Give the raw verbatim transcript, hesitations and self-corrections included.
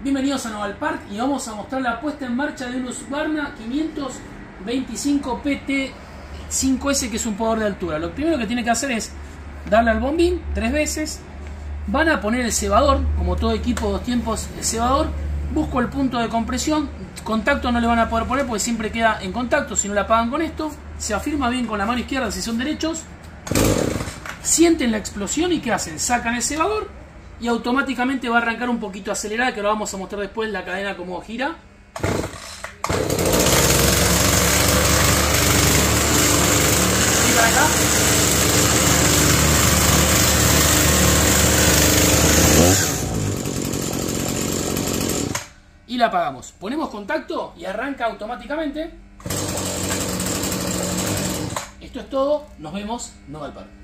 Bienvenidos a Nogalpark y vamos a mostrar la puesta en marcha de un Husqvarna quinientos veinticinco P T cinco S, que es un podador de altura. Lo primero que tiene que hacer es darle al bombín tres veces. Van a poner el cebador, como todo equipo dos tiempos, el cebador. Busco el punto de compresión. Contacto no le van a poder poner porque siempre queda en contacto, si no la apagan con esto. Se afirma bien con la mano izquierda si son derechos. Sienten la explosión y ¿qué hacen? Sacan el cebador. Y automáticamente va a arrancar un poquito acelerada, que lo vamos a mostrar después, la cadena como gira. Y para acá. Y la apagamos. Ponemos contacto y arranca automáticamente. Esto es todo. Nos vemos. Nogalpark.